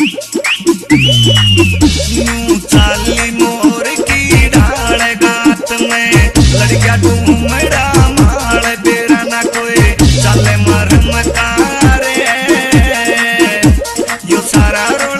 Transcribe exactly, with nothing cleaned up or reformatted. चाली मोर की डाल गात में लड़किया डूमड़ा माल बेरा ना कोई चले मरम तारे यो सारा।